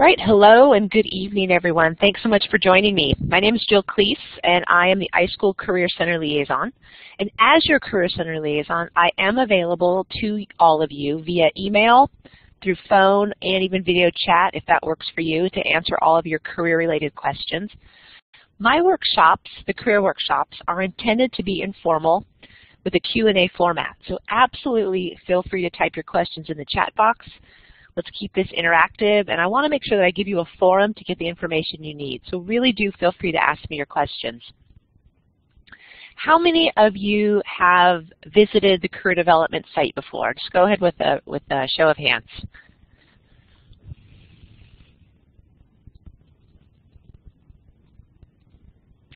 All right, hello and good evening, everyone. Thanks so much for joining me. My name is Jill Klees, and I am the iSchool Career Center Liaison. And as your Career Center Liaison, I am available to all of you via email, through phone, and even video chat, if that works for you, to answer all of your career-related questions. My workshops, the career workshops, are intended to be informal with a Q&A format. So absolutely feel free to type your questions in the chat box. Let's keep this interactive, and I want to make sure that I give you a forum to get the information you need. So really do feel free to ask me your questions. How many of you have visited the career development site before? Just go ahead with a show of hands.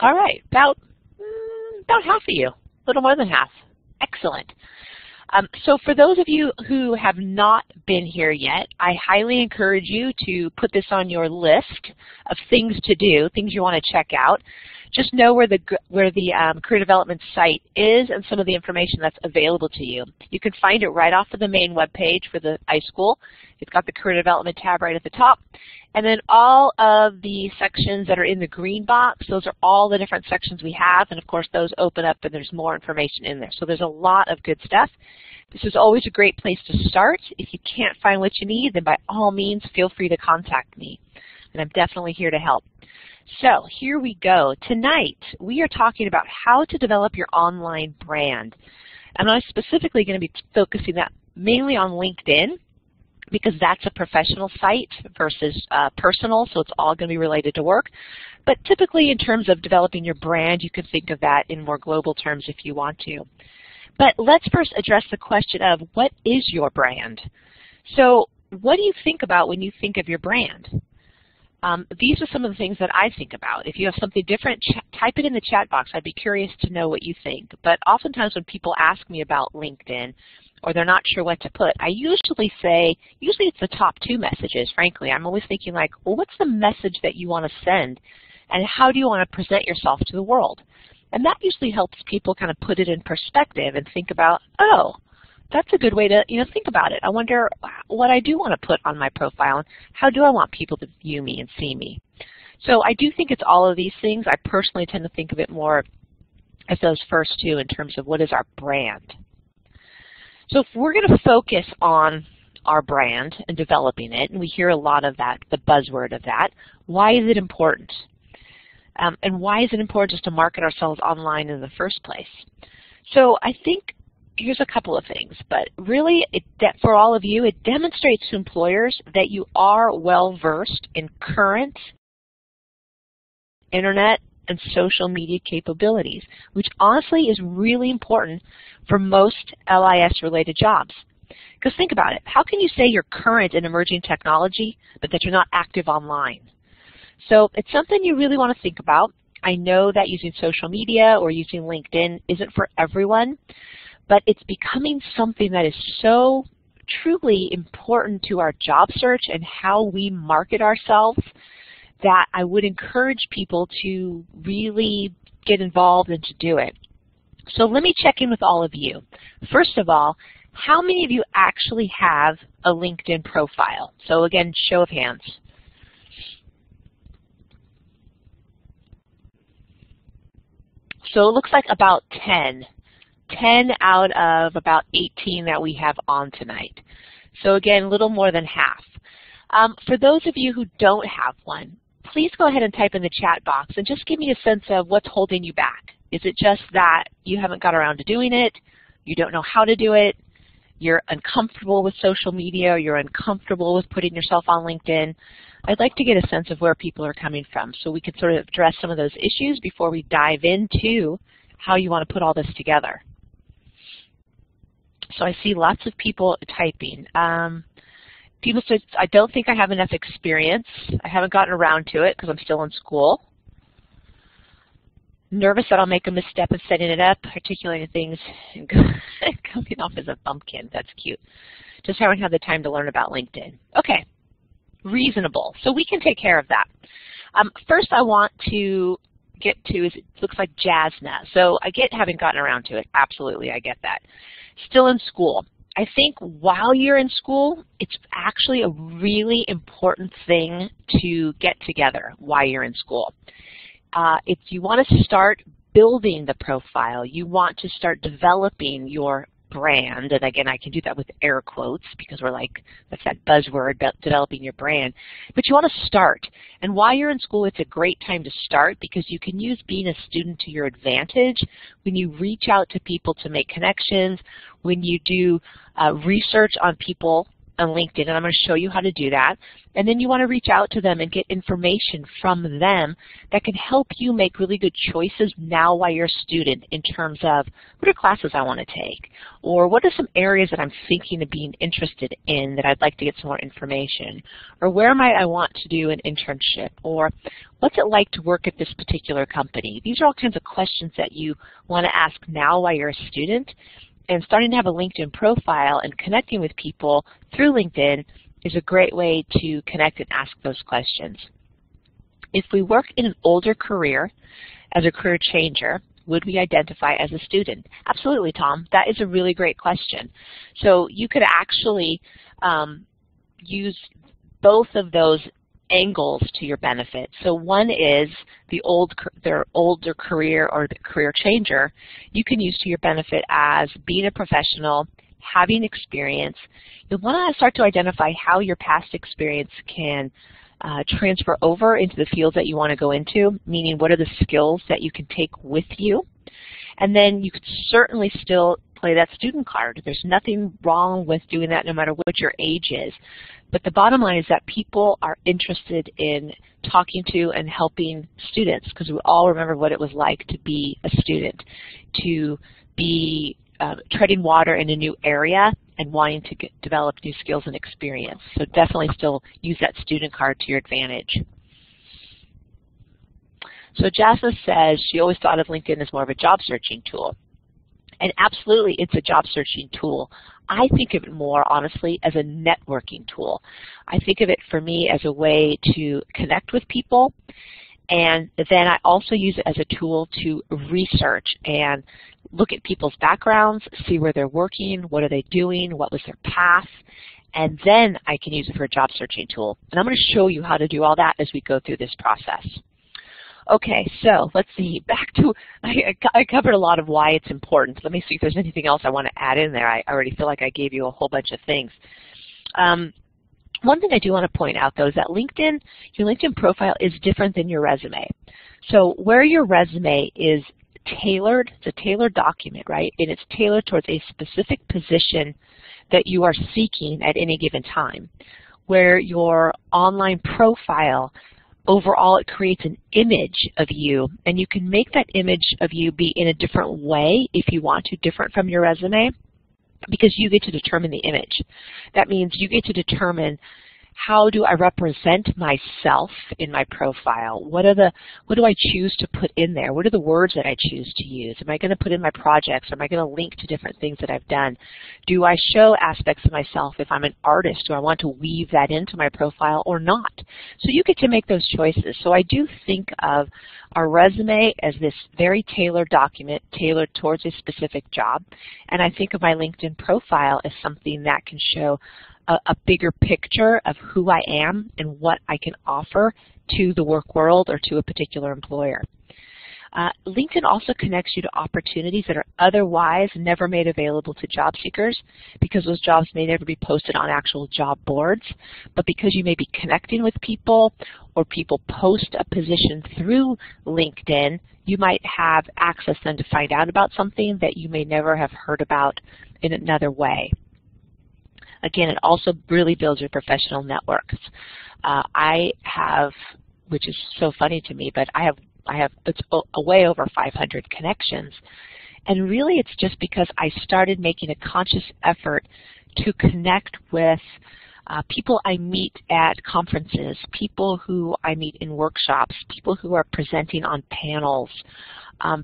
All right, about half of you, a little more than half. Excellent. So for those of you who have not been here yet, I highly encourage you to put this on your list of things to do, things you want to check out. Just know where the career development site is and some of the information that's available to you. You can find it right off of the main web page for the iSchool. It's got the career development tab right at the top. And then all of the sections that are in the green box, those are all the different sections we have. And of course, those open up and there's more information in there. So there's a lot of good stuff. This is always a great place to start. If you can't find what you need, then by all means, feel free to contact me. And I'm definitely here to help. So here we go. Tonight, we are talking about how to develop your online brand. And I'm specifically going to be focusing that mainly on LinkedIn, because that's a professional site versus personal, so it's all going to be related to work. But typically, in terms of developing your brand, you can think of that in more global terms if you want to. But let's first address the question of what is your brand? So what do you think about when you think of your brand? These are some of the things that I think about. If you have something different, type it in the chat box. I'd be curious to know what you think. But oftentimes when people ask me about LinkedIn or they're not sure what to put, I usually say, usually it's the top two messages, frankly. I'm always thinking like, well, what's the message that you want to send and how do you want to present yourself to the world? And that usually helps people kind of put it in perspective and think about, oh, that's a good way to, you know, think about it. I wonder what I do want to put on my profile and how do I want people to view me and see me. So I do think it's all of these things. I personally tend to think of it more as those first two in terms of what is our brand. So if we're going to focus on our brand and developing it, and we hear a lot of that, the buzzword of that, why is it important? And why is it important just to market ourselves online in the first place? So I think here's a couple of things, but really, for all of you, it demonstrates to employers that you are well-versed in current internet and social media capabilities, which honestly is really important for most LIS-related jobs. Because think about it. How can you say you're current in emerging technology, but that you're not active online? So it's something you really want to think about. I know that using social media or using LinkedIn isn't for everyone, but it's becoming something that is so truly important to our job search and how we market ourselves that I would encourage people to really get involved and to do it. So let me check in with all of you. First of all, how many of you actually have a LinkedIn profile? So again, show of hands. So it looks like about 10 out of about 18 that we have on tonight. So again, a little more than half. For those of you who don't have one, please go ahead and type in the chat box and just give me a sense of what's holding you back. Is it just that you haven't got around to doing it, you don't know how to do it, you're uncomfortable with social media, or you're uncomfortable with putting yourself on LinkedIn? I'd like to get a sense of where people are coming from so we can sort of address some of those issues before we dive into how you want to put all this together. So I see lots of people typing. People said, I don't think I have enough experience. I haven't gotten around to it because I'm still in school. Nervous that I'll make a misstep of setting it up, articulating things, and coming off as a bumpkin. That's cute. Just haven't had the time to learn about LinkedIn. Okay, reasonable. So we can take care of that. First, I want to get to is it looks like Jasna. So I get having gotten around to it. Absolutely, I get that. Still in school. I think while you're in school, it's actually a really important thing to get together while you're in school. If you want to start building the profile, you want to start developing your brand, and again, I can do that with air quotes because we're like, that's that buzzword about developing your brand, but you want to start. And while you're in school, it's a great time to start because you can use being a student to your advantage when you reach out to people to make connections, when you do research on people on LinkedIn, and I'm going to show you how to do that. And then you want to reach out to them and get information from them that can help you make really good choices now while you're a student in terms of what are classes I want to take, or what are some areas that I'm thinking of being interested in that I'd like to get some more information, or where might I want to do an internship, or what's it like to work at this particular company. These are all kinds of questions that you want to ask now while you're a student. And starting to have a LinkedIn profile and connecting with people through LinkedIn is a great way to connect and ask those questions. If we work in an older career as a career changer, would we identify as a student? Absolutely, Tom. That is a really great question. So you could actually use both of those angles to your benefit. So one is their older career or the career changer you can use to your benefit as being a professional, having experience. You'll want to start to identify how your past experience can transfer over into the field that you want to go into, meaning what are the skills that you can take with you. And then you could certainly still play that student card. There's nothing wrong with doing that no matter what your age is. But the bottom line is that people are interested in talking to and helping students because we all remember what it was like to be a student, to be treading water in a new area and wanting to develop new skills and experience. So definitely still use that student card to your advantage. So Jasmine says she always thought of LinkedIn as more of a job searching tool. And absolutely, it's a job searching tool. I think of it more, honestly, as a networking tool. I think of it, for me, as a way to connect with people. And then I also use it as a tool to research and look at people's backgrounds, see where they're working, what are they doing, what was their path. And then I can use it for a job searching tool. And I'm going to show you how to do all that as we go through this process. Okay, so let's see, back to, I covered a lot of why it's important. Let me see if there's anything else I want to add in there. I already feel like I gave you a whole bunch of things. One thing I do want to point out, though, is that LinkedIn, your LinkedIn profile is different than your resume. So where your resume is tailored, it's a tailored document, right? And it's tailored towards a specific position that you are seeking at any given time. Where your online profile, overall, it creates an image of you, and you can make that image of you be in a different way if you want to, different from your resume, because you get to determine the image. That means you get to determine, how do I represent myself in my profile? What do I choose to put in there? What are the words that I choose to use? Am I going to put in my projects? Am I going to link to different things that I've done? Do I show aspects of myself? If I'm an artist, do I want to weave that into my profile or not? So you get to make those choices. So I do think of our resume as this very tailored document, tailored towards a specific job. And I think of my LinkedIn profile as something that can show a bigger picture of who I am and what I can offer to the work world or to a particular employer. LinkedIn also connects you to opportunities that are otherwise never made available to job seekers because those jobs may never be posted on actual job boards. But because you may be connecting with people or people post a position through LinkedIn, you might have access then to find out about something that you may never have heard about in another way. Again, it also really builds your professional networks. I have, which is so funny to me, but I have it's way over 500 connections. And really it's just because I started making a conscious effort to connect with people I meet at conferences, people who I meet in workshops, people who are presenting on panels,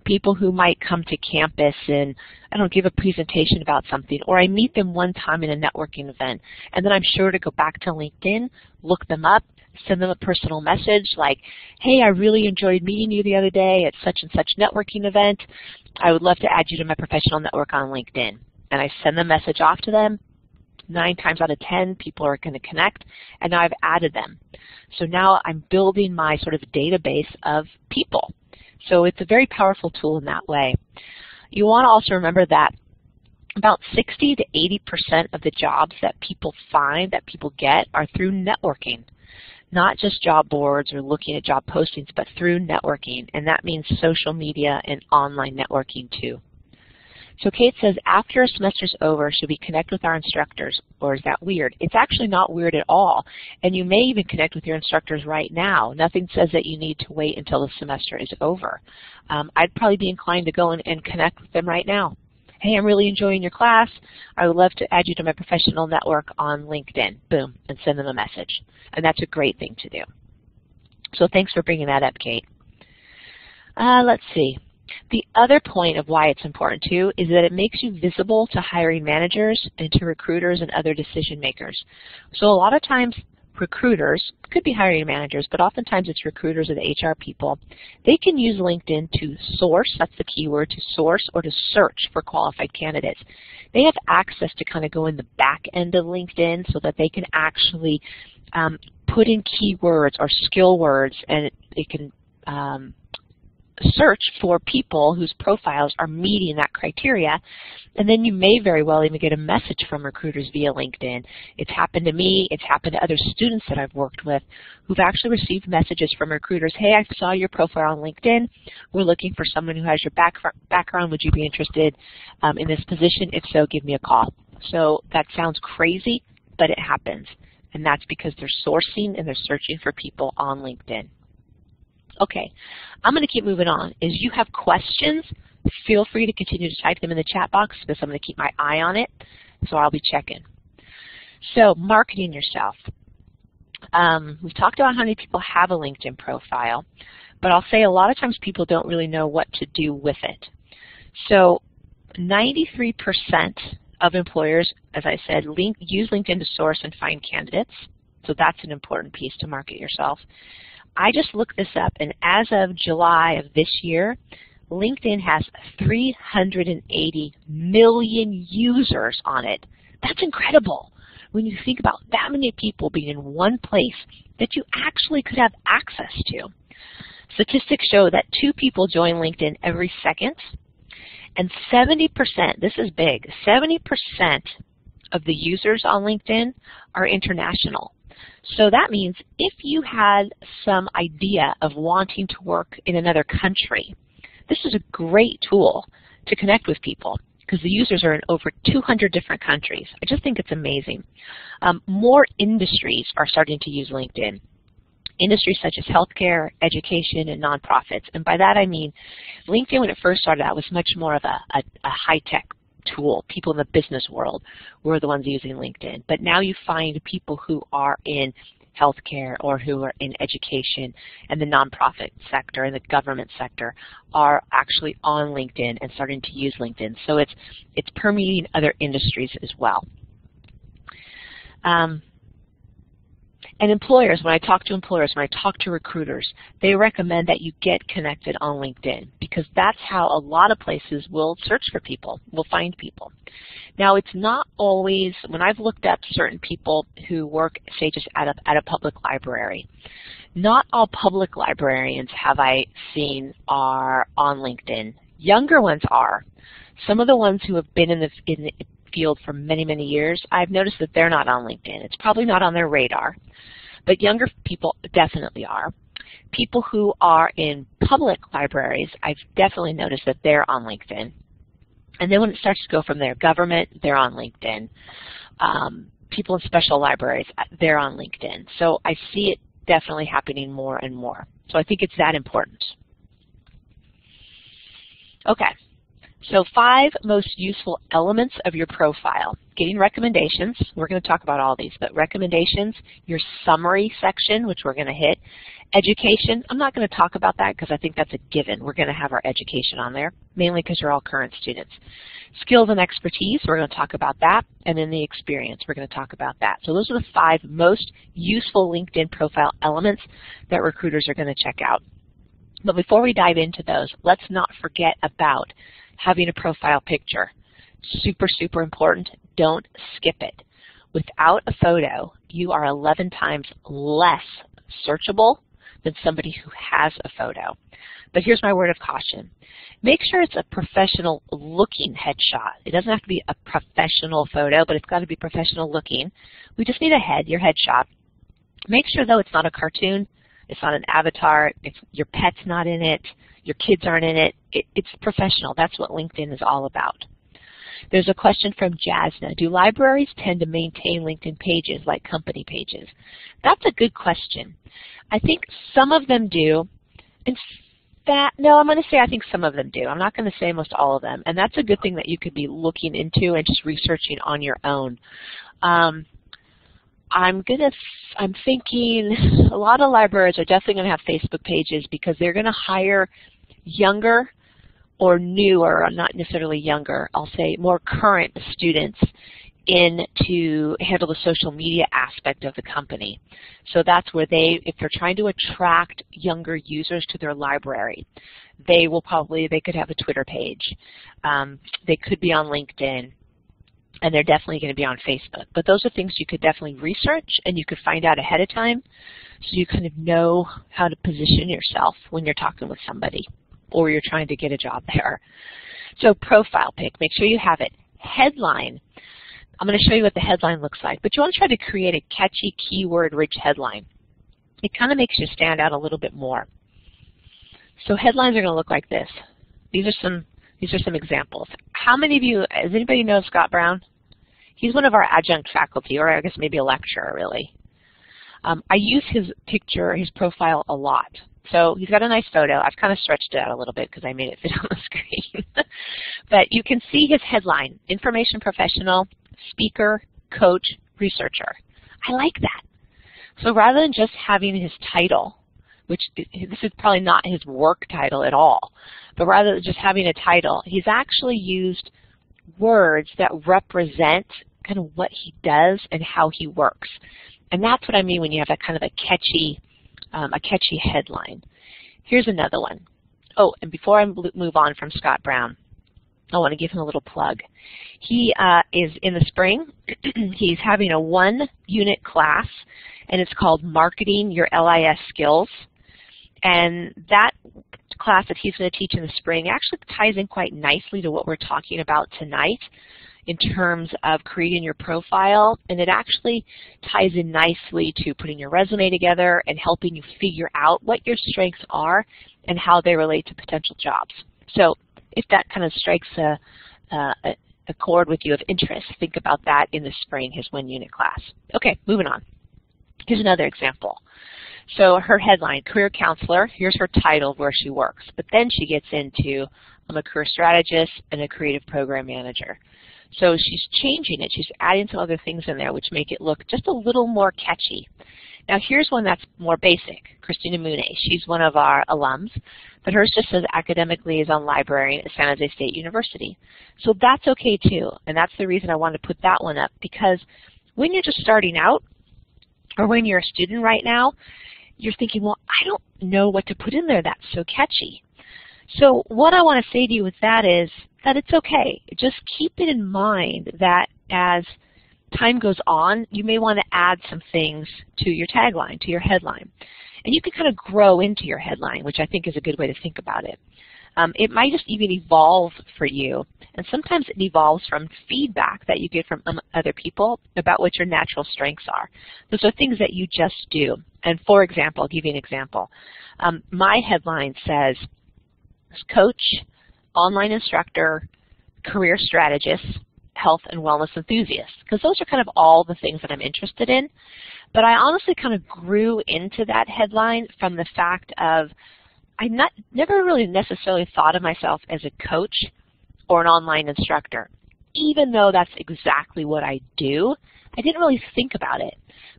people who might come to campus and, I don't know, give a presentation about something, or I meet them one time in a networking event, and then I'm sure to go back to LinkedIn, look them up, send them a personal message like, hey, I really enjoyed meeting you the other day at such and such networking event. I would love to add you to my professional network on LinkedIn. and I send the message off to them, 9 times out of 10 people are going to connect, and now I've added them. So now I'm building my sort of database of people. So it's a very powerful tool in that way. You want to also remember that about 60 to 80% of the jobs that people find, that people get, are through networking. Not just job boards or looking at job postings, but through networking. And that means social media and online networking too. So Kate says, after a semester's over, should we connect with our instructors, or is that weird? It's actually not weird at all. And you may even connect with your instructors right now. Nothing says that you need to wait until the semester is over. I'd probably be inclined to go and connect with them right now. Hey, I'm really enjoying your class. I would love to add you to my professional network on LinkedIn. Boom, and send them a message. And that's a great thing to do. So thanks for bringing that up, Kate. Let's see. The other point of why it's important, too, is that it makes you visible to hiring managers and to recruiters and other decision makers. So a lot of times recruiters, could be hiring managers, but oftentimes it's recruiters or the HR people, they can use LinkedIn to source, that's the keyword, to source or to search for qualified candidates. They have access to kind of go in the back end of LinkedIn so that they can actually put in keywords or skill words, and it can search for people whose profiles are meeting that criteria, and then you may very well even get a message from recruiters via LinkedIn. It's happened to me, it's happened to other students that I've worked with who've actually received messages from recruiters, hey, I saw your profile on LinkedIn, we're looking for someone who has your background, would you be interested in this position? If so, give me a call. So that sounds crazy, but it happens, and that's because they're sourcing and they're searching for people on LinkedIn. Okay, I'm going to keep moving on. If you have questions, feel free to continue to type them in the chat box because I'm going to keep my eye on it, so I'll be checking. So marketing yourself. We've talked about how many people have a LinkedIn profile, but I'll say a lot of times people don't really know what to do with it. So 93% of employers, as I said, use LinkedIn to source and find candidates, so that's an important piece to market yourself. I just looked this up, and as of July of this year, LinkedIn has 380 million users on it. That's incredible. When you think about that many people being in one place that you actually could have access to. Statistics show that 2 people join LinkedIn every second, and 70%, this is big, 70% of the users on LinkedIn are international. So that means if you had some idea of wanting to work in another country, this is a great tool to connect with people because the users are in over 200 different countries. I just think it's amazing. More industries are starting to use LinkedIn. Industries such as healthcare, education, and nonprofits. And by that I mean LinkedIn when it first started out was much more of a high-tech tool. People in the business world were the ones using LinkedIn. But now you find people who are in healthcare or who are in education and the nonprofit sector and the government sector are actually on LinkedIn and starting to use LinkedIn. So it's permeating other industries as well. And employers, when I talk to employers, when I talk to recruiters, they recommend that you get connected on LinkedIn because that's how a lot of places will search for people, will find people. Now, it's not always, when I've looked up certain people who work, say, just at a public library, not all public librarians have I seen are on LinkedIn. Younger ones are. Some of the ones who have been in the field for many, many years, I've noticed that they're not on LinkedIn. It's probably not on their radar. But younger people definitely are. People who are in public libraries, I've definitely noticed that they're on LinkedIn. And then when it starts to go from their government, they're on LinkedIn. People in special libraries, they're on LinkedIn. So I see it definitely happening more and more. So I think it's that important. Okay. So 5 most useful elements of your profile. Getting recommendations. We're going to talk about all these, but recommendations, your summary section, which we're going to hit. Education. I'm not going to talk about that because I think that's a given. We're going to have our education on there, mainly because you're all current students. Skills and expertise. We're going to talk about that. And then the experience. We're going to talk about that. So those are the 5 most useful LinkedIn profile elements that recruiters are going to check out. But before we dive into those, let's not forget about having a profile picture. super, super important. Don't skip it. Without a photo, you are 11 times less searchable than somebody who has a photo. But here's my word of caution. Make sure it's a professional looking headshot. It doesn't have to be a professional photo, but it's got to be professional looking. We just need a head, your headshot. Make sure, though, it's not a cartoon, it's not an avatar, it's, your pet's not in it, your kids aren't in it. It's professional. That's what LinkedIn is all about. There's a question from Jasna. Do libraries tend to maintain LinkedIn pages like company pages? That's a good question. I think some of them do. In fact, no, I'm going to say I think some of them do. I'm not going to say most all of them. And that's a good thing that you could be looking into and just researching on your own. I'm thinking a lot of libraries are definitely going to have Facebook pages because they're going to hire younger or newer, not necessarily younger, I'll say more current students in to handle the social media aspect of the company. So that's where they, if they're trying to attract younger users to their library, they will probably, they could have a Twitter page. They could be on LinkedIn. And they're definitely going to be on Facebook. But those are things you could definitely research and you could find out ahead of time so you kind of know how to position yourself when you're talking with somebody or you're trying to get a job there. So profile pic, make sure you have it. Headline, I'm going to show you what the headline looks like, but you want to try to create a catchy, keyword-rich headline. It kind of makes you stand out a little bit more. So headlines are going to look like this. These are some examples. How many of you, does anybody know Scott Brown? He's one of our adjunct faculty, or I guess maybe a lecturer, really. I use his picture, his profile, a lot. So he's got a nice photo. I've kind of stretched it out a little bit because I made it fit on the screen. But you can see his headline, information professional, speaker, coach, researcher. I like that. So rather than just having his title, which this is probably not his work title at all, but rather than just having a title, he's actually used words that represent kind of what he does and how he works. And that's what I mean when you have that kind of a catchy headline. Here's another one. Oh, and before I move on from Scott Brown, I want to give him a little plug. He is in the spring. He's having a one-unit class, and it's called Marketing Your LIS Skills. And that class that he's going to teach in the spring actually ties in quite nicely to what we're talking about tonight in terms of creating your profile. And it actually ties in nicely to putting your resume together and helping you figure out what your strengths are and how they relate to potential jobs. So if that kind of strikes a chord with you of interest, think about that in the spring, his one-unit class. Okay, moving on. Here's another example. So her headline, career counselor, here's her title of where she works. But then she gets into, I'm a career strategist and a creative program manager. So she's changing it. She's adding some other things in there which make it look just a little more catchy. Now here's one that's more basic, Christina Mune. She's one of our alums, but hers just says academic liaison librarian at San Jose State University. So that's okay too, and that's the reason I wanted to put that one up, because when you're just starting out, or when you're a student right now, you're thinking, well, I don't know what to put in there that's so catchy. So what I want to say to you with that is that it's okay. Just keep it in mind that as time goes on, you may want to add some things to your tagline, to your headline. And you can kind of grow into your headline, which I think is a good way to think about it. It might just even evolve for you. And sometimes it evolves from feedback that you get from other people about what your natural strengths are. Those are things that you just do. And for example, I'll give you an example. My headline says, coach, online instructor, career strategist, health and wellness enthusiast, because those are kind of all the things that I'm interested in. But I honestly kind of grew into that headline from the fact of I never really necessarily thought of myself as a coach or an online instructor. Even though that's exactly what I do, I didn't really think about it.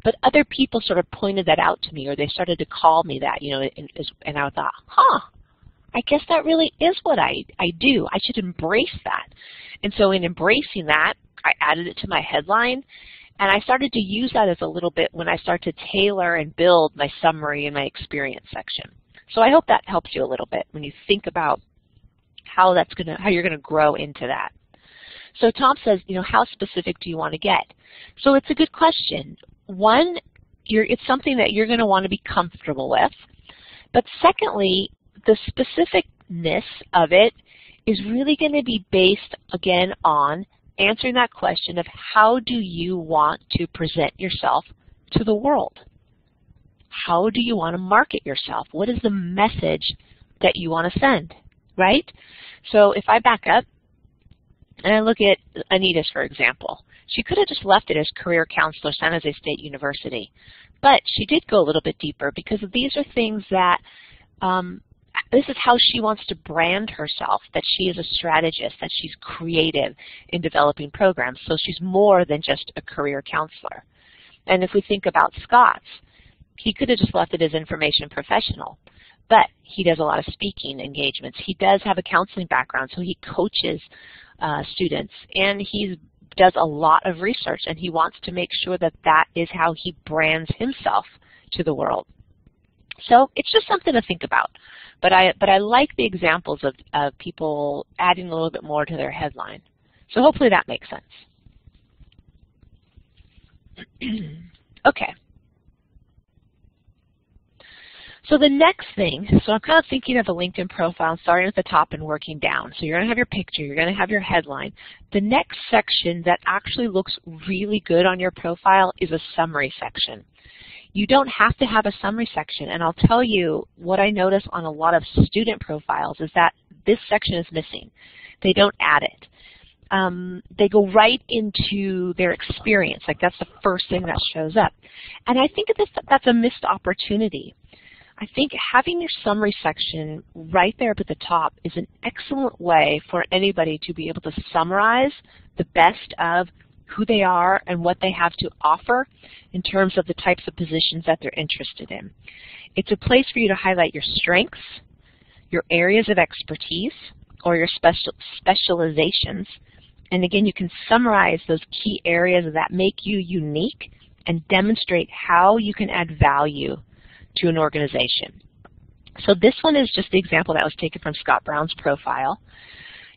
But other people sort of pointed that out to me, or they started to call me that, you know, and I thought, huh, I guess that really is what I do. I should embrace that. And so in embracing that, I added it to my headline. And I started to use that as a little bit when I start to tailor and build my summary and my experience section. So I hope that helps you a little bit when you think about how you're going to grow into that. So Tom says, you know, how specific do you want to get? So it's a good question. One, it's something that you're going to want to be comfortable with. But secondly, the specificness of it is really going to be based, again, on answering that question of how do you want to present yourself to the world? How do you want to market yourself? What is the message that you want to send, right? So if I back up and I look at Anita's, for example, she could have just left it as career counselor, San Jose State University. But she did go a little bit deeper because these are things that, this is how she wants to brand herself, that she is a strategist, that she's creative in developing programs. So she's more than just a career counselor. And if we think about Scott's, he could have just left it as information professional, but he does a lot of speaking engagements. He does have a counseling background, so he coaches students, and he does a lot of research, and he wants to make sure that that is how he brands himself to the world. So it's just something to think about, but I like the examples of people adding a little bit more to their headline. So hopefully that makes sense. Okay. So the next thing, so I'm kind of thinking of a LinkedIn profile, starting at the top and working down. So you're going to have your picture, you're going to have your headline. The next section that actually looks really good on your profile is a summary section. You don't have to have a summary section, and I'll tell you what I notice on a lot of student profiles is that this section is missing. They don't add it. They go right into their experience, like that's the first thing that shows up. And I think that's a missed opportunity. I think having your summary section right there up at the top is an excellent way for anybody to be able to summarize the best of who they are and what they have to offer in terms of the types of positions that they're interested in. It's a place for you to highlight your strengths, your areas of expertise, or your specializations. And again, you can summarize those key areas that make you unique and demonstrate how you can add value to an organization. So this one is just the example that was taken from Scott Brown's profile.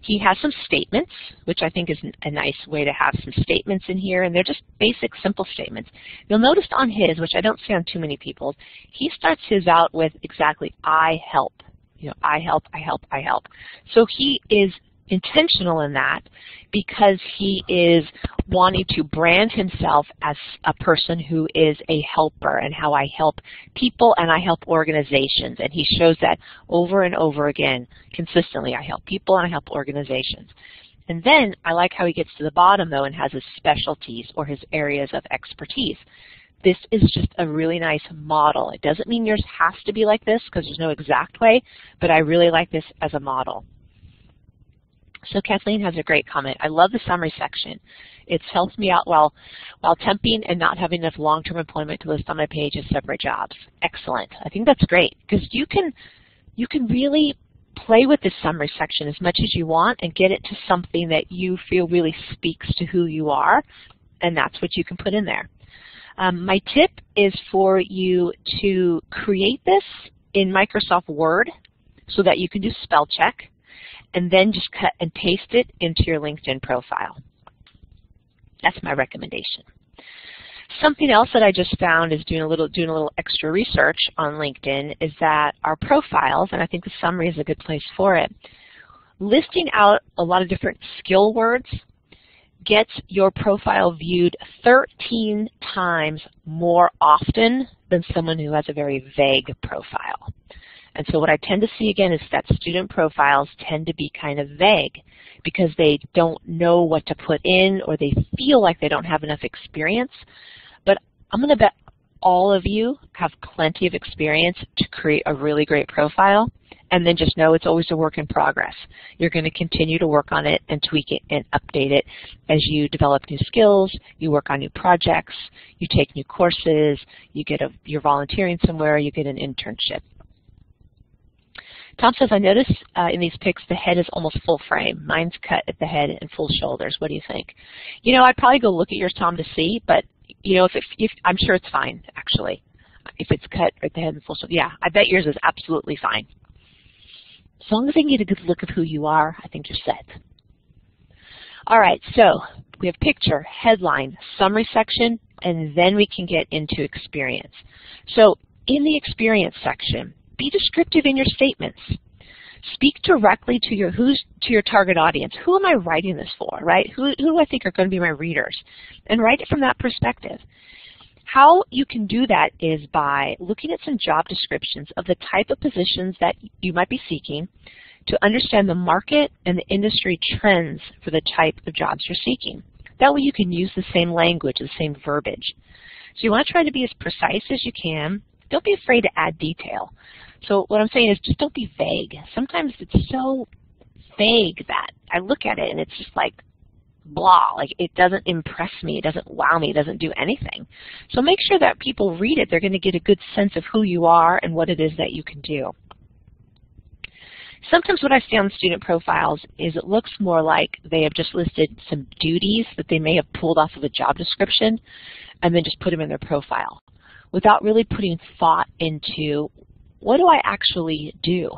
He has some statements, which I think is a nice way to have some statements in here, and they're just basic, simple statements. You'll notice on his, which I don't see on too many people's, he starts his out with exactly, I help. You know, I help, I help, I help. So he is intentional in that because he is wanting to brand himself as a person who is a helper and how I help people and I help organizations. And he shows that over and over again consistently. I help people and I help organizations. And then I like how he gets to the bottom though and has his specialties or his areas of expertise. This is just a really nice model. It doesn't mean yours has to be like this because there's no exact way, but I really like this as a model. So Kathleen has a great comment. I love the summary section. It's helped me out while temping and not having enough long-term employment to list on my page as separate jobs. Excellent. I think that's great because you can really play with this summary section as much as you want and get it to something that you feel really speaks to who you are, and that's what you can put in there. My tip is for you to create this in Microsoft Word so that you can do spell check, and then just cut and paste it into your LinkedIn profile. That's my recommendation. Something else that I just found is doing a little extra research on LinkedIn is that our profiles, and I think the summary is a good place for it, listing out a lot of different skill words gets your profile viewed 13 times more often than someone who has a very vague profile. And so what I tend to see again is that student profiles tend to be kind of vague because they don't know what to put in or they feel like they don't have enough experience. But I'm going to bet all of you have plenty of experience to create a really great profile, and then just know it's always a work in progress. You're going to continue to work on it and tweak it and update it as you develop new skills, you work on new projects, you take new courses, you're volunteering somewhere, you get an internship. Tom says, I notice in these pics the head is almost full frame. Mine's cut at the head and full shoulders. What do you think? You know, I'd probably go look at yours, Tom, to see, but you know, if I'm sure it's fine, actually. If it's cut at the head and full shoulders, yeah, I bet yours is absolutely fine. As long as I can get a good look at who you are, I think you're set. All right, so we have picture, headline, summary section, and then we can get into experience. So in the experience section, be descriptive in your statements. Speak directly to your target audience. Who am I writing this for, right? Who do I think are going to be my readers? And write it from that perspective. How you can do that is by looking at some job descriptions of the type of positions that you might be seeking to understand the market and the industry trends for the type of jobs you're seeking. That way you can use the same language, the same verbiage. So you want to try to be as precise as you can. Don't be afraid to add detail. So what I'm saying is just don't be vague. Sometimes it's so vague that I look at it and it's just like blah, like it doesn't impress me, it doesn't wow me, it doesn't do anything. So make sure that people read it, they're going to get a good sense of who you are and what it is that you can do. Sometimes what I see on student profiles is it looks more like they have just listed some duties that they may have pulled off of a job description and then just put them in their profile without really putting thought into what do I actually do?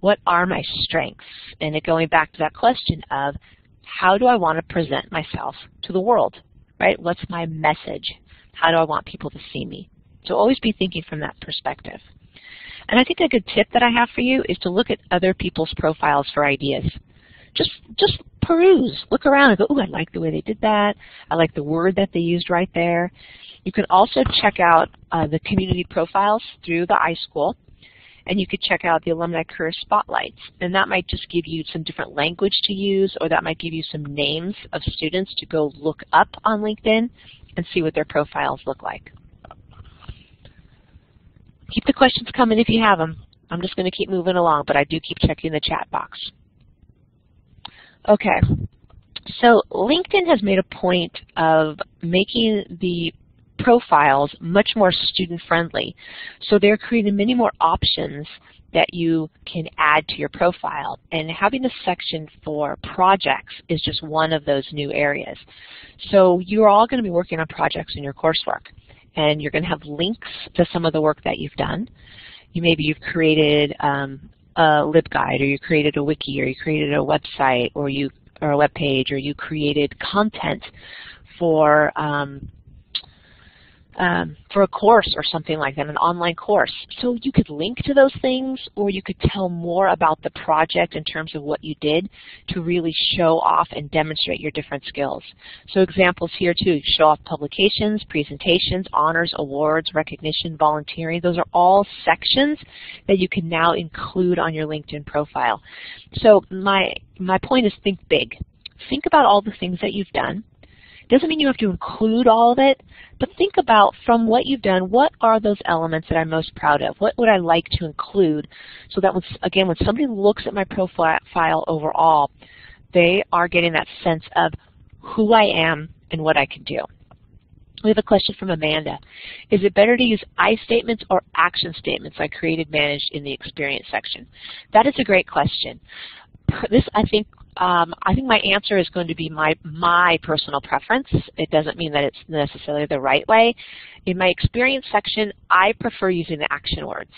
What are my strengths? And it going back to that question of how do I want to present myself to the world, right? What's my message? How do I want people to see me? So always be thinking from that perspective. And I think a good tip that I have for you is to look at other people's profiles for ideas. Just peruse, look around and go, ooh, I like the way they did that. I like the word that they used right there. You can also check out the community profiles through the iSchool, and you could check out the Alumni Career Spotlights. And that might just give you some different language to use, or that might give you some names of students to go look up on LinkedIn and see what their profiles look like. Keep the questions coming if you have them. I'm just going to keep moving along, but I do keep checking the chat box. Okay, so LinkedIn has made a point of making the profiles much more student-friendly. So they're creating many more options that you can add to your profile. And having a section for projects is just one of those new areas. So you're all going to be working on projects in your coursework. And you're going to have links to some of the work that you've done. Maybe you've created a LibGuide, or you created a wiki, or you created a website, or a web page, or you created content for a course or something like that, an online course. So you could link to those things, or you could tell more about the project in terms of what you did to really show off and demonstrate your different skills. So examples here too, show off publications, presentations, honors, awards, recognition, volunteering. Those are all sections that you can now include on your LinkedIn profile. So my point is think big. Think about all the things that you've done. Doesn't mean you have to include all of it, but think about from what you've done, what are those elements that I'm most proud of? What would I like to include so that, again, when somebody looks at my profile overall, they are getting that sense of who I am and what I can do. We have a question from Amanda. Is it better to use I statements or action statements like created, managed in the experience section? That is a great question. This, I think my answer is going to be my personal preference. It doesn't mean that it's necessarily the right way. In my experience section, I prefer using the action words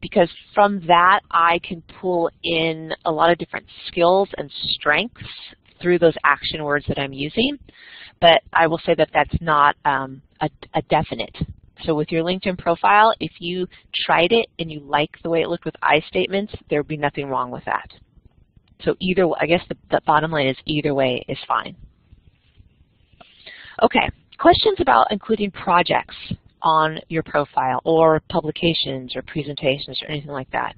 because from that I can pull in a lot of different skills and strengths through those action words that I'm using. But I will say that that's not a definite. So with your LinkedIn profile, if you tried it and you like the way it looked with I statements, there would be nothing wrong with that. So either, I guess the bottom line is either way is fine. Okay, questions about including projects on your profile or publications or presentations or anything like that.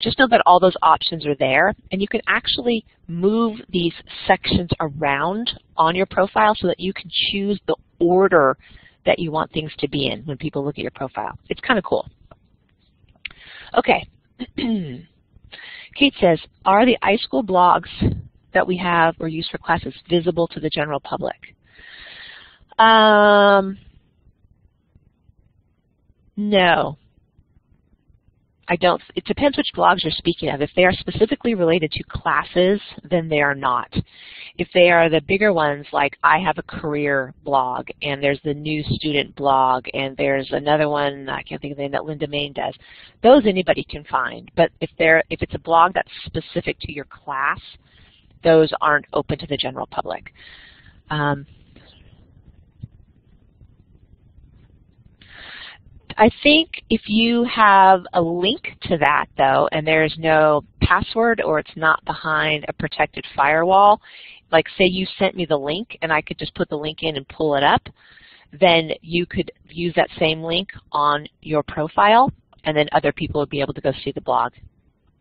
Just know that all those options are there, and you can actually move these sections around on your profile so that you can choose the order that you want things to be in when people look at your profile. It's kind of cool. Okay. Kate says, are the iSchool blogs that we have or use for classes visible to the general public? No. I don't. It depends which blogs you're speaking of. If they are specifically related to classes, then they are not. If they are the bigger ones, like I have a career blog, and there's the new student blog, and there's another one, I can't think of the name, that Linda Main does, those anybody can find. But if it's a blog that's specific to your class, those aren't open to the general public. I think if you have a link to that, though, and there's no password or it's not behind a protected firewall, like say you sent me the link and I could just put the link in and pull it up, then you could use that same link on your profile, and then other people would be able to go see the blog.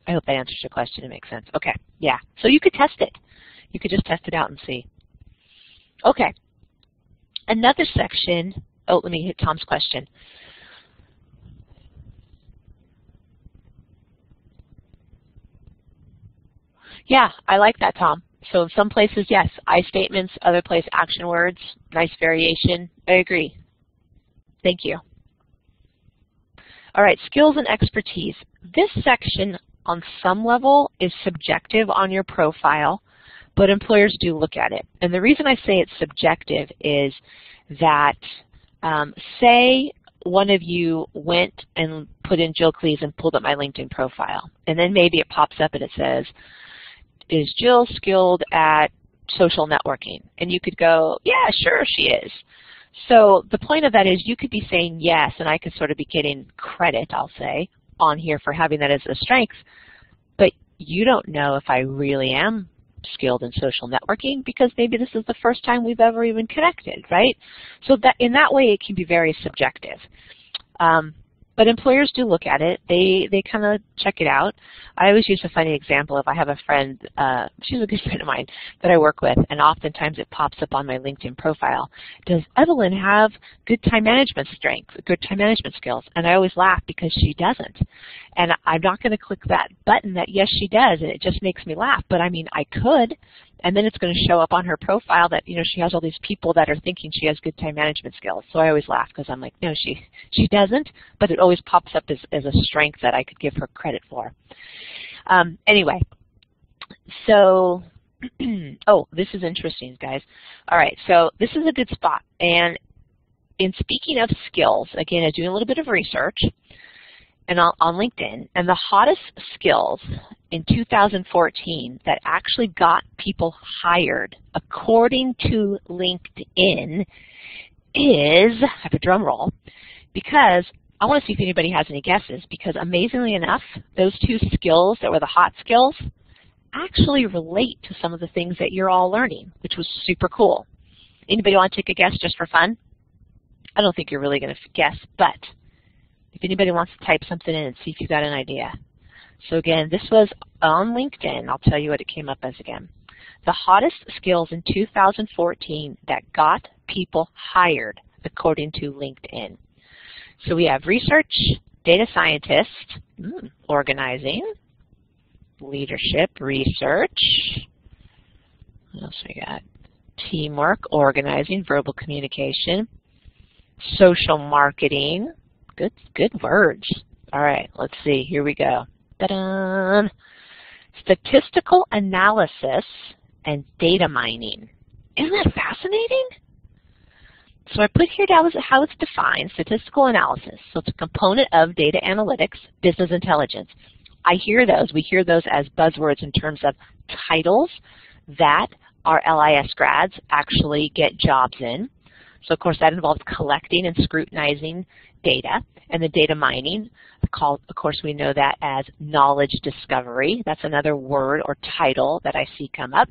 I hope that answers your question. It makes sense. Okay, yeah. So you could test it. You could just test it out and see. Okay. Another section. Oh, let me hit Tom's question. Yeah, I like that, Tom. So in some places, yes, I statements, other place, action words, nice variation. I agree. Thank you. All right, skills and expertise. This section on some level is subjective on your profile, but employers do look at it. And the reason I say it's subjective is that say one of you went and put in Jill Klees and pulled up my LinkedIn profile, and then maybe it pops up and it says, is Jill skilled at social networking? And you could go, yeah, sure she is. So the point of that is you could be saying yes, and I could sort of be getting credit, I'll say, on here for having that as a strength, but you don't know if I really am skilled in social networking because maybe this is the first time we've ever even connected, right? So that in that way it can be very subjective. But employers do look at it. They kind of check it out. I always use a funny example. If I have a friend, she's a good friend of mine that I work with, and oftentimes it pops up on my LinkedIn profile. Does Evelyn have good time management strengths, good time management skills? And I always laugh because she doesn't. And I'm not going to click that button that yes, she does, and it just makes me laugh. But I mean, I could. And then it's going to show up on her profile that, you know, she has all these people that are thinking she has good time management skills. So I always laugh because I'm like, no, she doesn't. But it always pops up as a strength that I could give her credit for. Anyway, so, oh, this is interesting, guys. All right, so this is a good spot. And in speaking of skills, again, I'm doing a little bit of research and on LinkedIn, and the hottest skills in 2014 that actually got people hired, according to LinkedIn, is, I have a drum roll, because I want to see if anybody has any guesses, because amazingly enough, those two skills that were the hot skills actually relate to some of the things that you're all learning, which was super cool. Anybody want to take a guess just for fun? I don't think you're really going to guess, but if anybody wants to type something in and see if you got an idea. So again, this was on LinkedIn. I'll tell you what it came up as again. The hottest skills in 2014 that got people hired, according to LinkedIn. So we have research, data scientist, organizing, leadership, research. What else we got? Teamwork, organizing, verbal communication, social marketing. Good words. All right, let's see. Here we go. Ta-da! Statistical analysis and data mining. Isn't that fascinating? So I put here down how it's defined, statistical analysis. So it's a component of data analytics, business intelligence. I hear those. We hear those as buzzwords in terms of titles that our LIS grads actually get jobs in. So of course that involves collecting and scrutinizing data, and the data mining, of course we know that as knowledge discovery. That's another word or title that I see come up.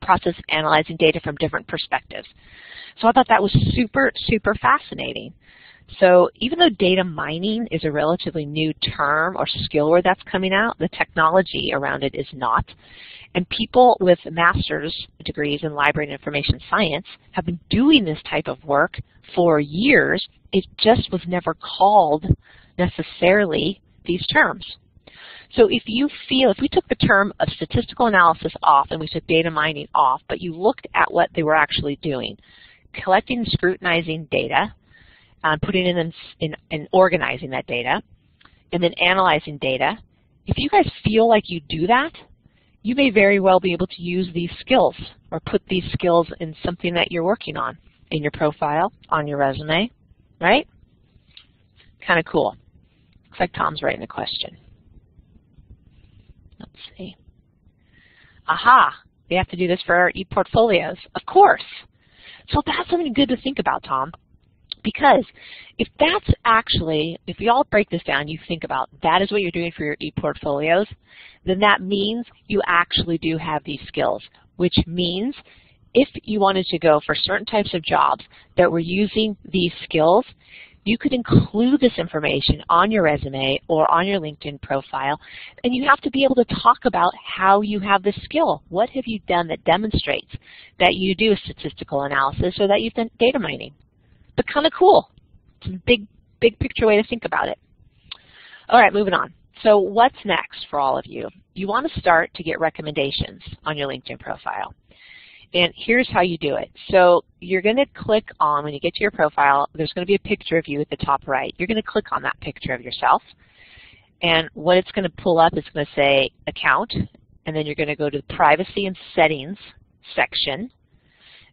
Process analyzing data from different perspectives. So I thought that was super, super fascinating. So even though data mining is a relatively new term or skill word that's coming out, the technology around it is not. And people with master's degrees in library and information science have been doing this type of work for years. It just was never called necessarily these terms. So if you feel, if we took the term of statistical analysis off and we took data mining off, but you looked at what they were actually doing, collecting and scrutinizing data, putting it in organizing that data, and then analyzing data, if you guys feel like you do that, you may very well be able to use these skills or put these skills in something that you're working on, in your profile, on your resume, right? Kind of cool. Looks like Tom's writing a question. Let's see. Aha, We have to do this for our ePortfolios, of course. So that's something good to think about, Tom, because if that's actually, if we all break this down, you think about that is what you're doing for your ePortfolios, then that means you actually do have these skills, which means if you wanted to go for certain types of jobs that were using these skills, you could include this information on your resume or on your LinkedIn profile, and you have to be able to talk about how you have this skill. What have you done that demonstrates that you do a statistical analysis or that you've done data mining? But kind of cool. It's a big picture way to think about it. All right, moving on. So what's next for all of you? You want to start to get recommendations on your LinkedIn profile. And here's how you do it. So you're going to click on, when you get to your profile, there's going to be a picture of you at the top right. You're going to click on that picture of yourself. And what it's going to pull up is going to say Account. And then you're going to go to the Privacy and Settings section.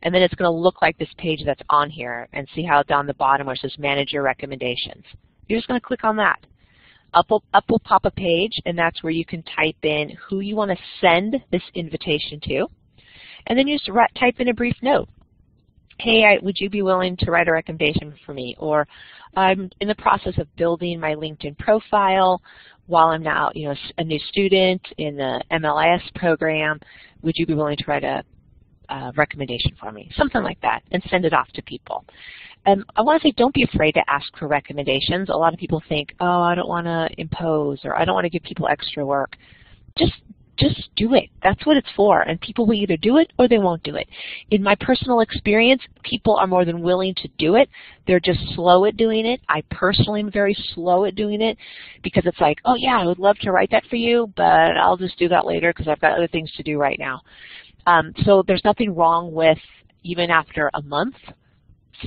And then it's going to look like this page that's on here. And see how down the bottom where it says Manage Your Recommendations. You're just going to click on that. Up will pop a page, and that's where you can type in who you want to send this invitation to. And then you just type in a brief note. Hey, would you be willing to write a recommendation for me? Or I'm in the process of building my LinkedIn profile while I'm now, you know, a new student in the MLIS program. Would you be willing to write a recommendation for me? Something like that, and send it off to people. I want to say don't be afraid to ask for recommendations. A lot of people think, oh, I don't want to impose, or I don't want to give people extra work. Just do it. That's what it's for. And people will either do it or they won't do it. In my personal experience, people are more than willing to do it. They're just slow at doing it. I personally am very slow at doing it because it's like, oh, yeah, I would love to write that for you, but I'll just do that later because I've got other things to do right now. So there's nothing wrong with, even after a month,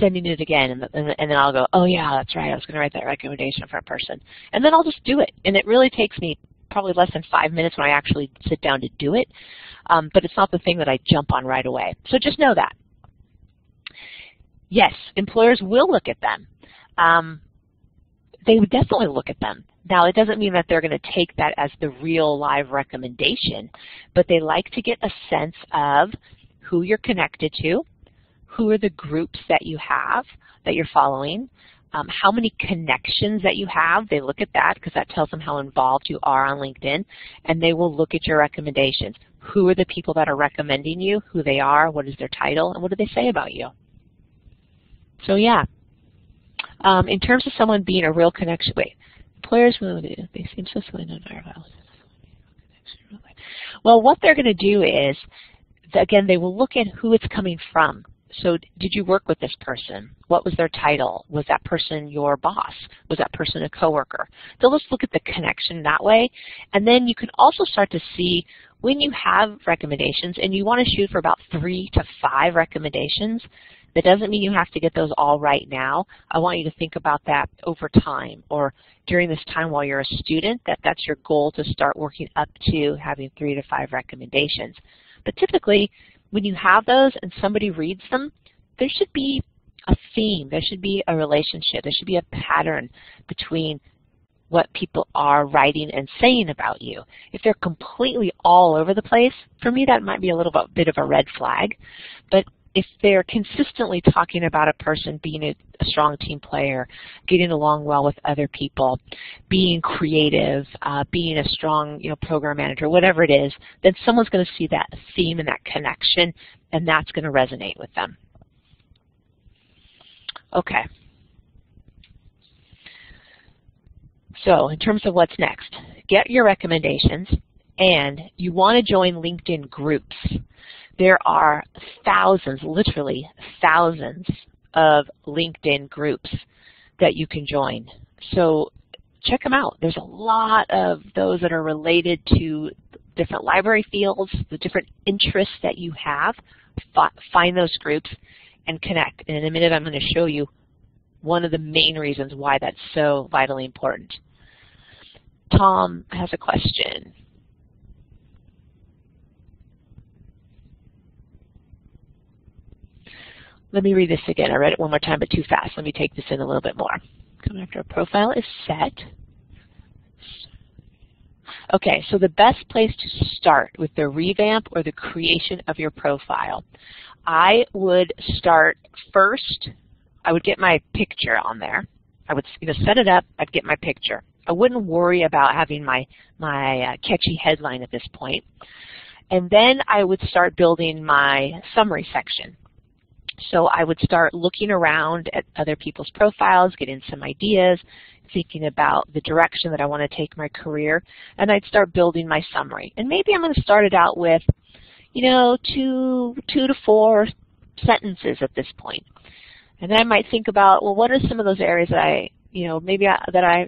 sending it again, and then I'll go, oh, yeah, that's right. I was going to write that recommendation for a person. And then I'll just do it. And it really takes me probably less than 5 minutes when I actually sit down to do it, but it's not the thing that I jump on right away. So just know that. Yes, employers will look at them. They would definitely look at them. Now, it doesn't mean that they're going to take that as the real live recommendation, but they like to get a sense of who you're connected to, who are the groups that you have that you're following, how many connections that you have. They look at that because that tells them how involved you are on LinkedIn, and they will look at your recommendations. Who are the people that are recommending you, who they are, what is their title, and what do they say about you? So yeah, in terms of someone being a real connection, employers will do, they seem so silly, not viral. Well, what they're going to do is, again, they will look at who it's coming from. So did you work with this person? What was their title? Was that person your boss? Was that person a coworker? So let's look at the connection that way. And then you can also start to see when you have recommendations, and you want to shoot for about 3 to 5 recommendations. That doesn't mean you have to get those all right now. I want you to think about that over time, or during this time while you're a student, that's your goal to start working up to having 3 to 5 recommendations. But typically, when you have those and somebody reads them, there should be a theme, there should be a relationship, there should be a pattern between what people are writing and saying about you. If they're completely all over the place, for me that might be a little bit of a red flag. But if they're consistently talking about a person being a strong team player, getting along well with other people, being creative, being a strong, program manager, whatever it is, then someone's going to see that theme and that connection, and that's going to resonate with them. Okay. So in terms of what's next, get your recommendations, and you want to join LinkedIn groups. There are thousands, literally thousands of LinkedIn groups that you can join. So check them out. There's a lot of those that are related to different library fields, the different interests that you have. Find those groups and connect. And in a minute I'm going to show you one of the main reasons why that's so vitally important. Tom has a question. Let me read this again. I read it one more time, but too fast. Let me take this in a little bit more. Come after a profile is set. Okay, so the best place to start with the revamp or the creation of your profile. I would start first, I would get my picture on there. I would set it up, I'd get my picture. I wouldn't worry about having my catchy headline at this point. And then I would start building my summary section. So I would start looking around at other people's profiles, getting some ideas, thinking about the direction that I want to take my career, and I'd start building my summary. And maybe I'm going to start it out with, you know, two to four sentences at this point. And then I might think about, well, what are some of those areas that I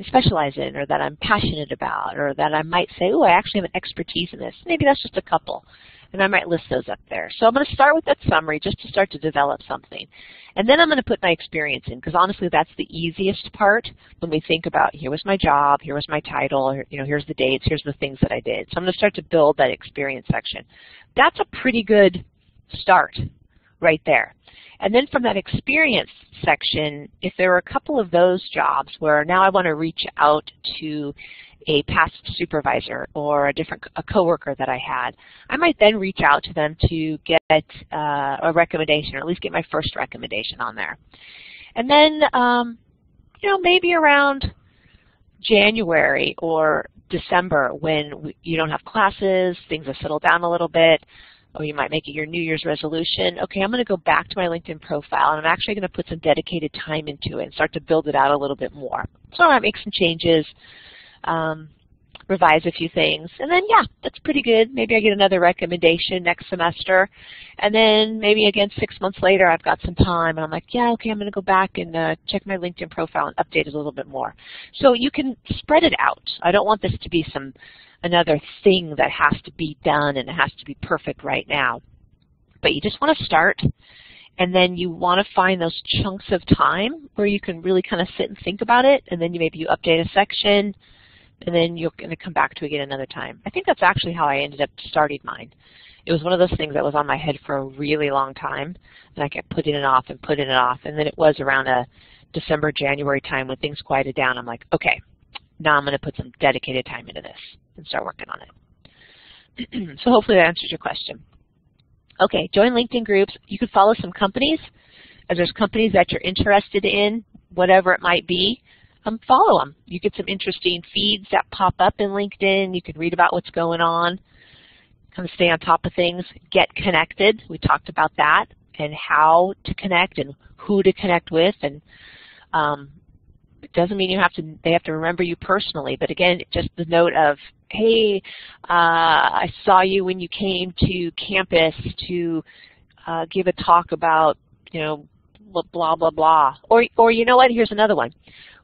specialize in, or that I'm passionate about, or that I might say, oh, I actually have an expertise in this. Maybe that's just a couple. And I might list those up there. So I'm going to start with that summary just to start to develop something. And then I'm going to put my experience in, because honestly that's the easiest part when we think about here was my job, here was my title, you know, here's the dates, here's the things that I did. So I'm going to start to build that experience section. That's a pretty good start right there. And then from that experience section, if there are a couple of those jobs where now I want to reach out to a past supervisor or a coworker that I had, I might then reach out to them to get a recommendation, or at least get my first recommendation on there. And then, you know, maybe around January or December, when you don't have classes, things have settled down a little bit, or you might make it your New Year's resolution. Okay, I'm going to go back to my LinkedIn profile, and I'm actually going to put some dedicated time into it and start to build it out a little bit more. So I might make some changes, revise a few things, and then, yeah, that's pretty good. Maybe I get another recommendation next semester, and then maybe again 6 months later I've got some time, and I'm like, yeah, okay, I'm going to go back and check my LinkedIn profile and update it a little bit more. So you can spread it out. I don't want this to be another thing that has to be done and it has to be perfect right now. But you just want to start, and then you want to find those chunks of time where you can really kind of sit and think about it, and then maybe you update a section, and then you're going to come back to it again another time. I think that's actually how I ended up starting mine. It was one of those things that was on my head for a really long time, and I kept putting it off and putting it off, and then it was around a December, January time when things quieted down. I'm like, okay, now I'm going to put some dedicated time into this and start working on it. So hopefully that answers your question. Okay, join LinkedIn groups. You could follow some companies. If there's companies that you're interested in, whatever it might be, follow them. You get some interesting feeds that pop up in LinkedIn. You can read about what's going on, kind of stay on top of things, get connected. We talked about that, and how to connect and who to connect with, and it doesn't mean they have to remember you personally, but again, just the note of, hey, I saw you when you came to campus to give a talk about, you know, blah, blah, blah. Or you know what, here's another one.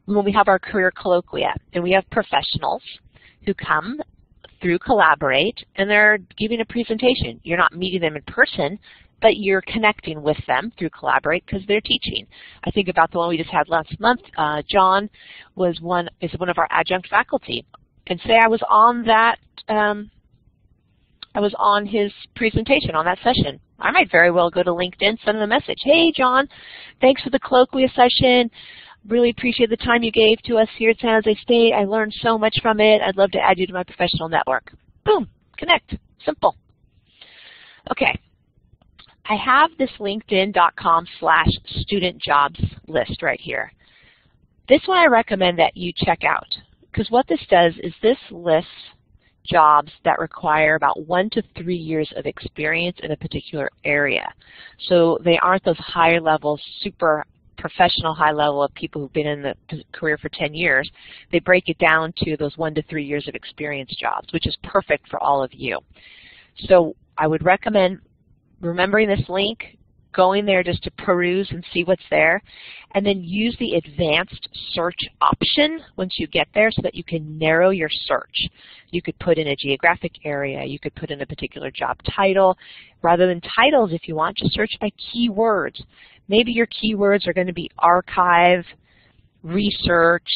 When we have our career colloquia, and we have professionals who come through Collaborate, and they're giving a presentation. You're not meeting them in person, but you're connecting with them through Collaborate because they're teaching. I think about the one we just had last month. John is one of our adjunct faculty, and say I was on that, I was on his presentation on that session. I might very well go to LinkedIn, send him a message. Hey, John, thanks for the colloquia session. Really appreciate the time you gave to us here at San Jose State. I learned so much from it. I'd love to add you to my professional network. Boom, connect, simple. Okay. I have this linkedin.com/student jobs list right here. This one I recommend that you check out, because what this does is this lists jobs that require about 1 to 3 years of experience in a particular area. So they aren't those higher level, super professional high level of people who've been in the career for 10 years. They break it down to those 1 to 3 years of experience jobs, which is perfect for all of you. So I would recommend remembering this link, going there just to peruse and see what's there, and then use the advanced search option once you get there so that you can narrow your search. You could put in a geographic area, you could put in a particular job title. Rather than titles, if you want, just search by keywords. Maybe your keywords are going to be archive, research,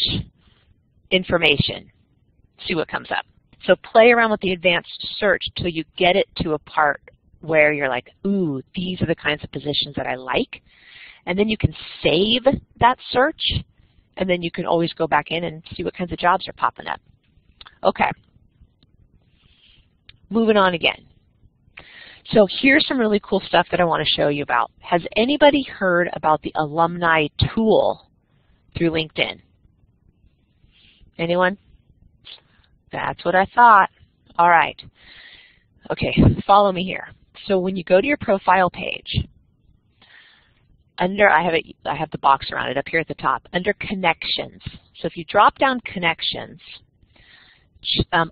information. See what comes up. So play around with the advanced search till you get it to a part where you're like, ooh, these are the kinds of positions that I like. And then you can save that search, and then you can always go back in and see what kinds of jobs are popping up. Okay, moving on again. So here's some really cool stuff that I want to show you about. Has anybody heard about the alumni tool through LinkedIn? Anyone? That's what I thought. All right. Okay, follow me here. So when you go to your profile page, under, I have the box around it up here at the top, under Connections. So if you drop down Connections,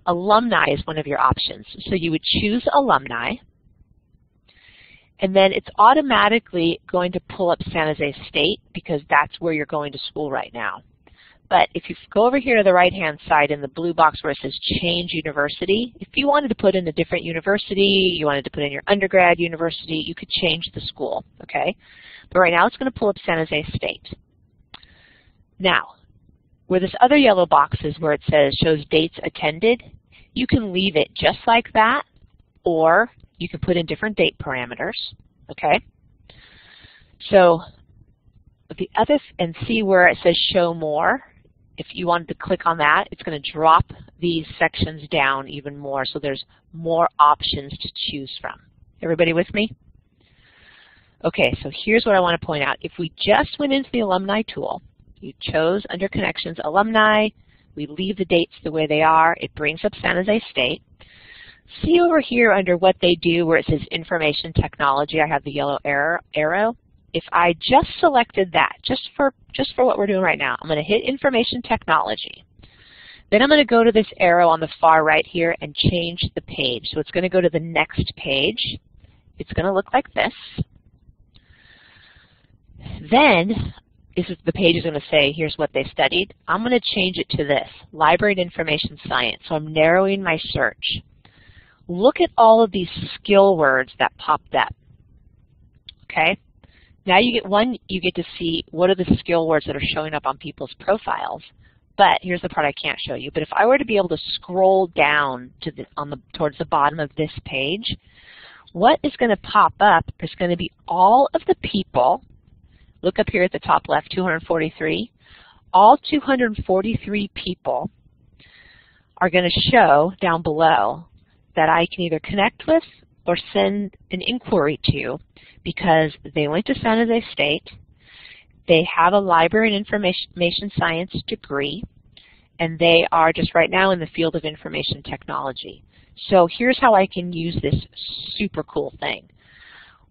Alumni is one of your options. So you would choose Alumni, and then it's automatically going to pull up San Jose State because that's where you're going to school right now. But if you go over here to the right-hand side in the blue box where it says Change University, if you wanted to put in a different university, you wanted to put in your undergrad university, you could change the school, okay? But right now it's going to pull up San Jose State. Now, where this other yellow box is where it says shows dates attended, you can leave it just like that, or you can put in different date parameters, okay? So the other, and see where it says show more. If you wanted to click on that, it's going to drop these sections down even more, so there's more options to choose from. Everybody with me? Okay, so here's what I want to point out. If we just went into the alumni tool, you chose under Connections Alumni, we leave the dates the way they are, it brings up San Jose State. See over here under what they do where it says Information Technology, I have the yellow arrow. If I just selected that, just for what we're doing right now, I'm going to hit Information Technology. Then I'm going to go to this arrow on the far right here and change the page. So it's going to go to the next page. It's going to look like this. Then this is, the page is going to say, here's what they studied. I'm going to change it to this, Library and Information Science. So I'm narrowing my search. Look at all of these skill words that popped up, okay? Now you get one, you get to see what are the skill words that are showing up on people's profiles. But here's the part I can't show you. But if I were to be able to scroll down to the, towards the bottom of this page, what is going to pop up is going to be all of the people. Look up here at the top left, 243. All 243 people are going to show down below that I can either connect with or send an inquiry to because they went to San Jose State, they have a library and information science degree, and they are just right now in the field of information technology. So here's how I can use this super cool thing.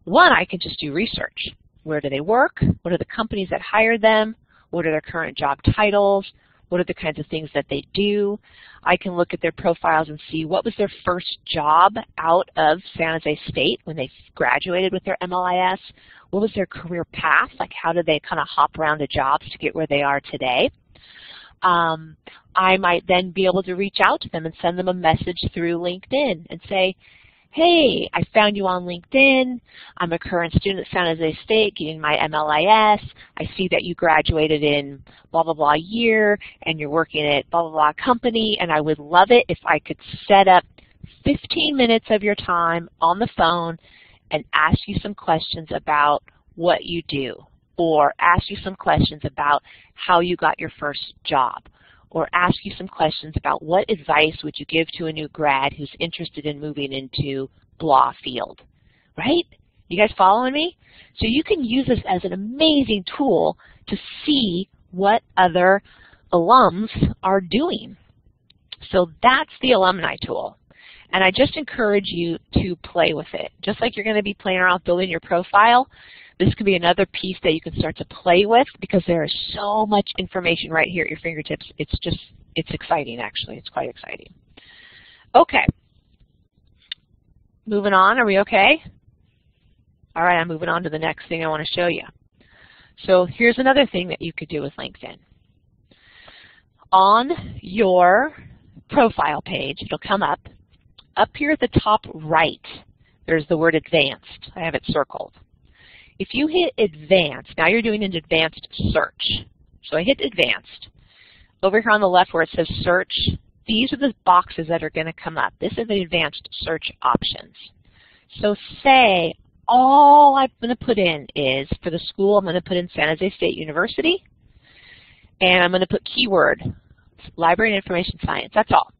One, I can just do research. Where do they work? What are the companies that hired them? What are their current job titles? What are the kinds of things that they do? I can look at their profiles and see what was their first job out of San Jose State when they graduated with their MLIS. What was their career path? Like how did they kind of hop around to jobs to get where they are today? I might then be able to reach out to them and send them a message through LinkedIn and say, hey, I found you on LinkedIn. I'm a current student at San Jose State getting my MLIS. I see that you graduated in blah, blah, blah year, and you're working at blah, blah, blah company, and I would love it if I could set up 15 minutes of your time on the phone and ask you some questions about what you do, or ask you some questions about how you got your first job, or ask you some questions about what advice would you give to a new grad who's interested in moving into blah field, right? You guys following me? So you can use this as an amazing tool to see what other alums are doing. So that's the alumni tool. And I just encourage you to play with it. Just like you're going to be playing around building your profile, this could be another piece that you can start to play with because there is so much information right here at your fingertips. It's just, it's exciting actually. It's quite exciting. Okay. Moving on, are we okay? All right, I'm moving on to the next thing I want to show you. So here's another thing that you could do with LinkedIn. On your profile page, it'll come up. Up here at the top right, there's the word advanced. I have it circled. If you hit advanced, now you're doing an advanced search. So I hit advanced. Over here on the left where it says search, these are the boxes that are going to come up. This is the advanced search options. So say all I'm going to put in is, for the school, I'm going to put in San Jose State University, and I'm going to put keyword, library and information science. That's all.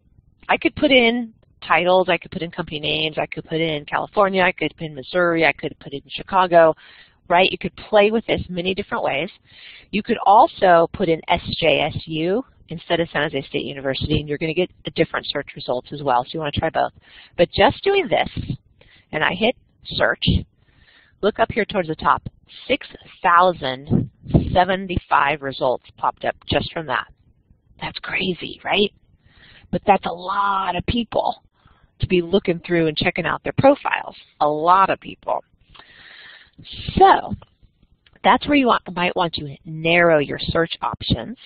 I could put in titles. I could put in company names. I could put in California. I could put in Missouri. I could put in Chicago, right? You could play with this many different ways. You could also put in SJSU instead of San Jose State University, and you're going to get a different search results as well, so you want to try both. But just doing this, and I hit search, look up here towards the top, 6,075 results popped up just from that. That's crazy, right? But that's a lot of people to be looking through and checking out their profiles, a lot of people. So that's where you might want to narrow your search options.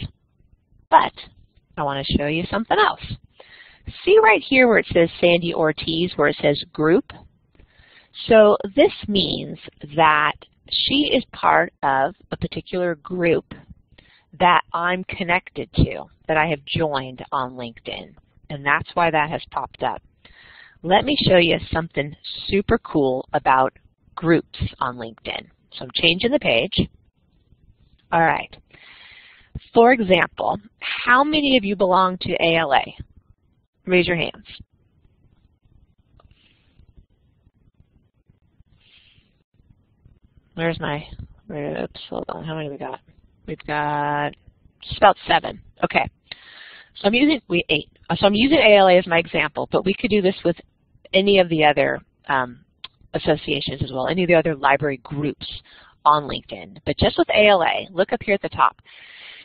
But I want to show you something else. See right here where it says Sandy Ortiz, where it says group. So this means that she is part of a particular group that I'm connected to, that I have joined on LinkedIn. And that's why that has popped up. Let me show you something super cool about groups on LinkedIn. So I'm changing the page. All right. For example, how many of you belong to ALA? Raise your hands. Where's my, oops, hold on, how many we got? We've got just about 7. Okay. So I'm using, 8. So I'm using ALA as my example, but we could do this with any of the other associations as well, any of the other library groups on LinkedIn. But just with ALA, look up here at the top.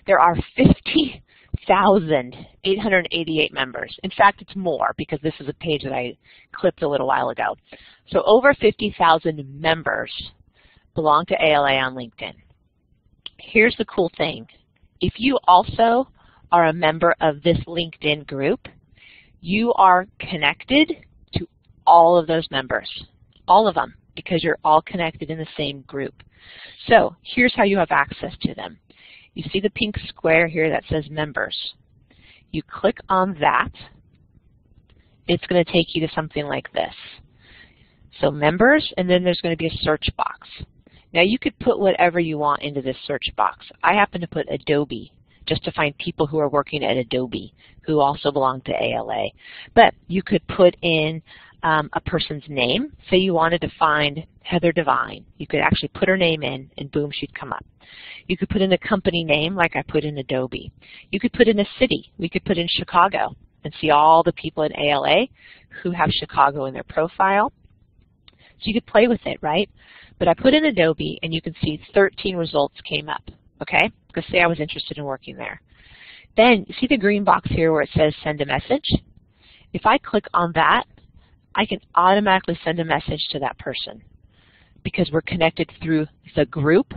There are 50,888 members. In fact, it's more because this is a page that I clipped a little while ago. So over 50,000 members belong to ALA on LinkedIn. Here's the cool thing. If you also are a member of this LinkedIn group, you are connected to all of those members, all of them, because you're all connected in the same group. So here's how you have access to them. You see the pink square here that says members. You click on that. It's going to take you to something like this. So members, and then there's going to be a search box. Now you could put whatever you want into this search box. I happen to put Adobe just to find people who are working at Adobe who also belong to ALA. But you could put in a person's name. Say you wanted to find Heather Devine. You could actually put her name in and boom, she'd come up. You could put in a company name like I put in Adobe. You could put in a city. We could put in Chicago and see all the people in ALA who have Chicago in their profile. So you could play with it, right? But I put in Adobe and you can see 13 results came up, okay? Because say I was interested in working there. Then you see the green box here where it says send a message. If I click on that, I can automatically send a message to that person because we're connected through the group.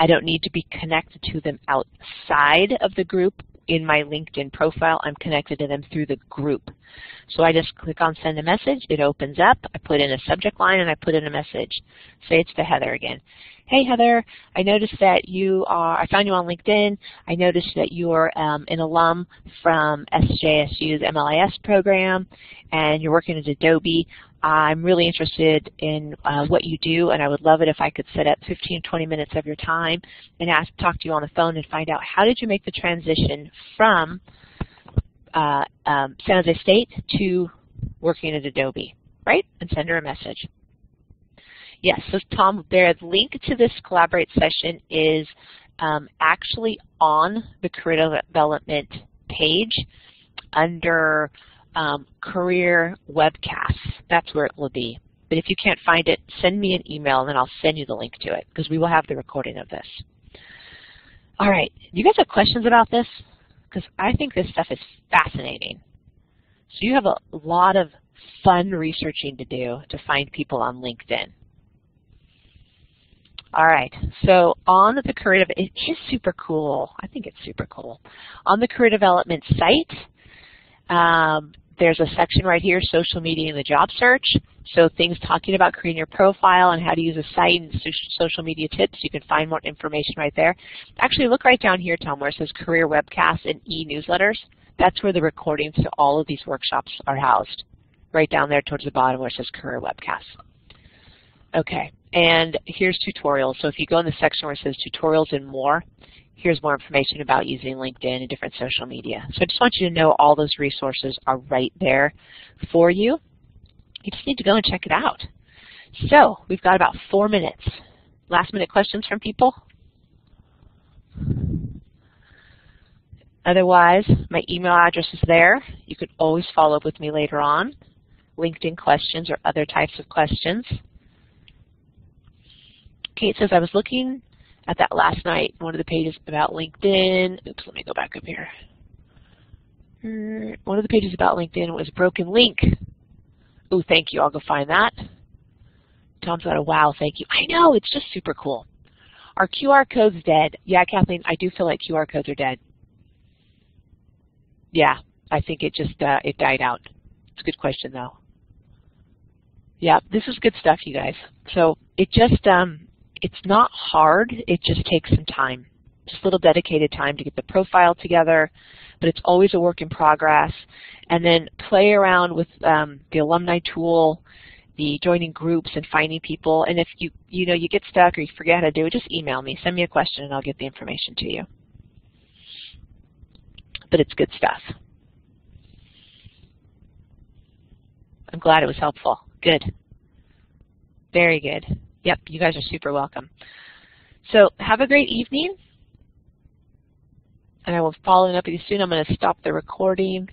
I don't need to be connected to them outside of the group. In my LinkedIn profile, I'm connected to them through the group. So I just click on send a message. It opens up. I put in a subject line and I put in a message. Say it's to Heather again. Hey, Heather, I noticed that you are, I found you on LinkedIn. I noticed that you're an alum from SJSU's MLIS program and you're working at Adobe. I'm really interested in what you do, and I would love it if I could set up 15, 20 minutes of your time and talk to you on the phone and find out how did you make the transition from San Jose State to working at Adobe, right? And send her a message. Yes, so Tom, the link to this Collaborate session is actually on the Career Development page under career webcasts. That's where it will be. But if you can't find it, send me an email and then I'll send you the link to it because we will have the recording of this. All right, you guys have questions about this? Because I think this stuff is fascinating. So you have a lot of fun researching to do to find people on LinkedIn. All right, so on the career, it is super cool. I think it's super cool. On the Career Development site, there's a section right here, social media and the job search. So things talking about creating your profile and how to use a site and social media tips. You can find more information right there. Actually, look right down here, Tom, where it says career webcasts and e-newsletters. That's where the recordings to all of these workshops are housed, right down there towards the bottom where it says career webcasts. Okay, and here's tutorials. So if you go in the section where it says tutorials and more, here's more information about using LinkedIn and different social media. So I just want you to know all those resources are right there for you. You just need to go and check it out. So we've got about 4 minutes. Last minute questions from people? Otherwise, my email address is there. You could always follow up with me later on. LinkedIn questions or other types of questions. Okay, it says I was looking at that last night, one of the pages about LinkedIn. Oops, let me go back up here. One of the pages about LinkedIn was broken link. Oh, thank you. I'll go find that. Tom's got a wow, thank you. I know, it's just super cool. Are QR codes dead? Yeah, Kathleen, I do feel like QR codes are dead. Yeah, I think it just it died out. It's a good question, though. Yeah, this is good stuff, you guys. So it just, it's not hard. It just takes some time, just a little dedicated time to get the profile together. But it's always a work in progress. And then play around with the alumni tool, the joining groups and finding people. And if you know, you get stuck or you forget how to do it, just email me. Send me a question, and I'll get the information to you. But it's good stuff. I'm glad it was helpful. Good. Very good. Yep, you guys are super welcome. So have a great evening. And I will follow up with you soon. I'm going to stop the recording.